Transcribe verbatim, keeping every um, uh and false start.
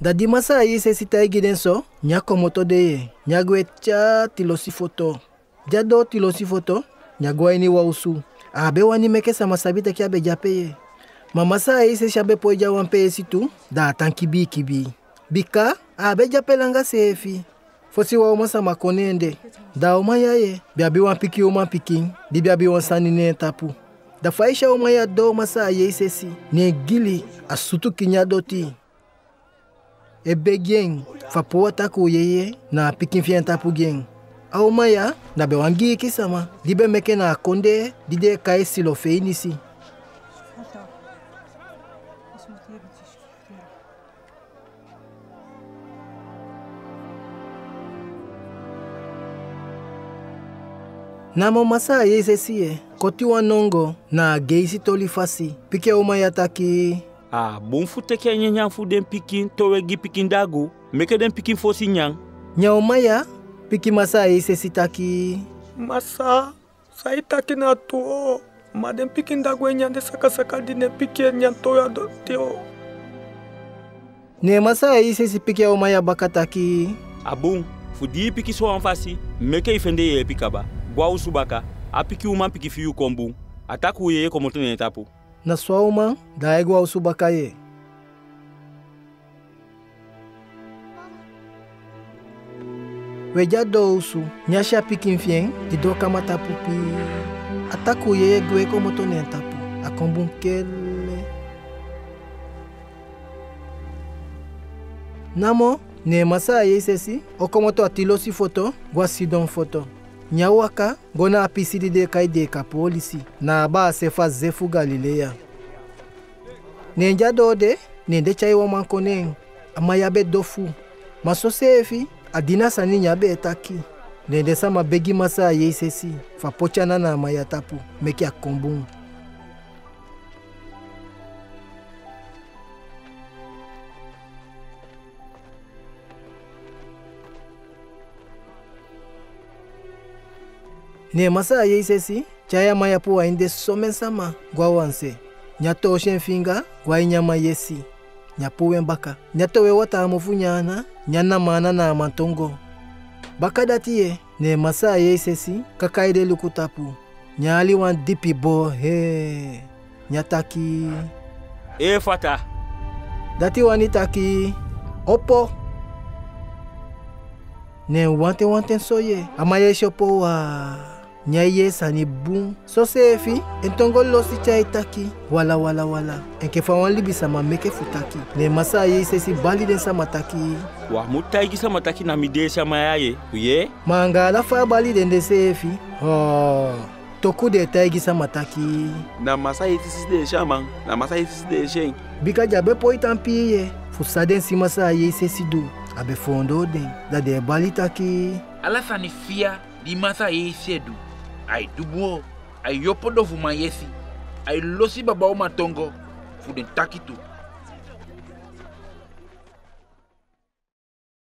Dadi masa ayi se sita gidenso, nyako moto deye, nyagwe cha tilosi foto. Jado tilosi foto, nyagwa ni wausu. Abe wani meke sama sabita kia be japeye. Mama sa ayi se shabe poja wanpeye situ, da tankibi kibi. Bika, abe japelanga sefi. Fosi wa umasa makonende. Da umaya ye, biabi wampiki umampiki, di biabi wansani ne tapu. Da faisha umaya do masa ayi se si, ne gili asutu kinyadoti. Ebe geng, fapoa taku yeye, na pikin fien tapu geng. Aumaya, na bewangi kisama, dibe meke na akonde, dide kae silo fein isi. Na momasa yeze siye, koti wanongo, na geisi tolifasi, pike umaya taki... Ah, bon foute ke nyang fu den pikin towe gi pikin dagu, meke den pikin fosi nyang. Nyao maya, pikin masa e se sitaki. Masa, sa itaki na to, ma den pikin dagu e nyang de saka saka di ne pikin nyang toya do teo. Ne masa e se si pikin o maya bakataki. Ah bon, fudi pikin so anfasi, meke ifende ye pikaba, gwa usubaka, a piki uman piki fiu kombu, ataku ye komoto ne tapu. Na sua uma, da égua ao subacaê. Veja douço, nhacha piquinfien, de do camata pupi. Ataco ye gue como tonenta pu, a combunquele. Namo, ne massa aye sesi, o como to atilosi foto, guacidon foto. Nyawaka gona apisidi de kaide kapolisi na aba sefa zefu Galilea. Nenja dode nende chai wa mankoneng amayabe dofu masosefi adina sani nyabe etaki nende sama begi masa yesesi fa pochana na mayatapu meki akombung. Ne masa aye isesi, chaya maya po wainde somen sama, gwa wanse. Nyato oshen finga, gwa inyama yesi. Nyapo wembaka. Nyato we wata amofu nyana, nyana mana na amantongo. Baka datiye, ne masa aye isesi, kakaide lukutapu. Nyali wan dipi bo, he. Nyataki. E fata. Dati wanitaki. Opo. Ne wante wante soye, amaye shopo wa... Nyaye sani bun. So sefi, entongo losi chai taki. Wala wala wala. Enke fawan libi sama meke futaki. Ne masa ye sesi bali den sama taki. Wa mutaigi sama taki na mide sama yaye. Uye? Mangala fa bali den de sefi. Oh. Toku de taigi sama taki. Na masa ye sesi de shaman. Na masa ye sesi de shen. Bika jabe po itampiye. Fusaden si masa ye sesi do. Abe fondo den. Dade bali taki. Ala fani fia. Dimasa ye sedu. Ai dubuo, ai yopodo vuma yesi. Ai losi baba o matongo. Fuden takitu.